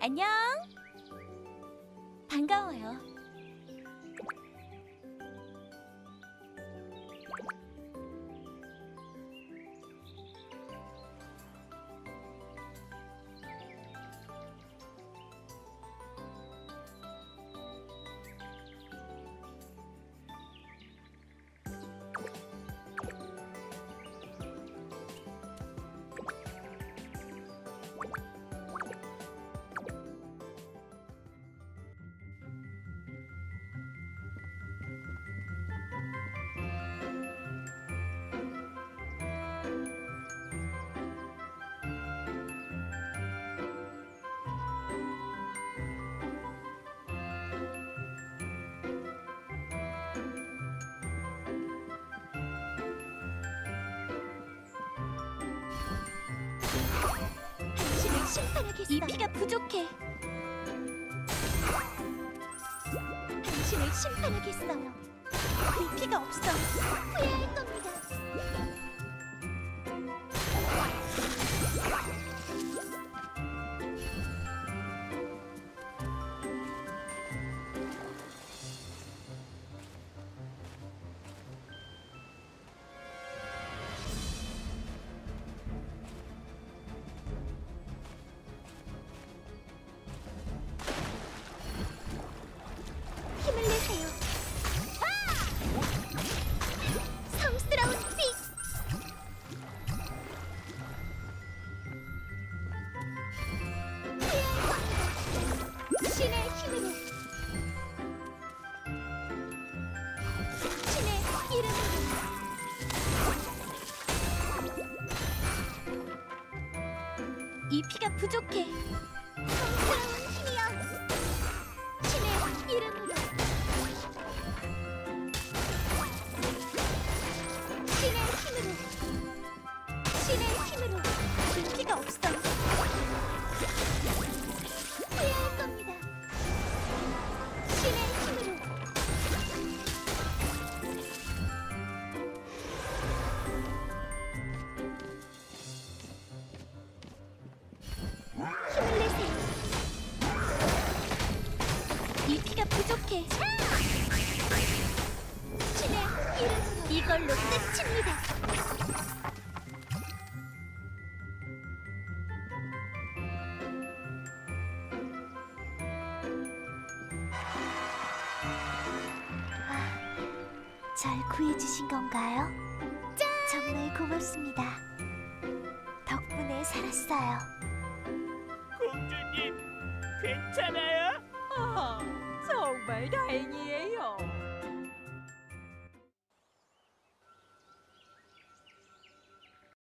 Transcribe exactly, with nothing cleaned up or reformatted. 안녕. 반가워요. 이비가 부족해. 당신을 심판하겠어요. 이비가 없어. 후회할 겁니다. 이 피가 부족해. 성스러운 힘이여. 신의 이름으로. 신의 힘으로. 신의 힘으로. 이 피가 없어. 후회할 겁니다. 신의 힘으로. 부족해. 신의 이름. 이걸로 끝입니다. 아, 잘 구해주신 건가요? 짠! 정말 고맙습니다. 덕분에 살았어요. 공주님, 괜찮아요? 어. 정말 다행이에요.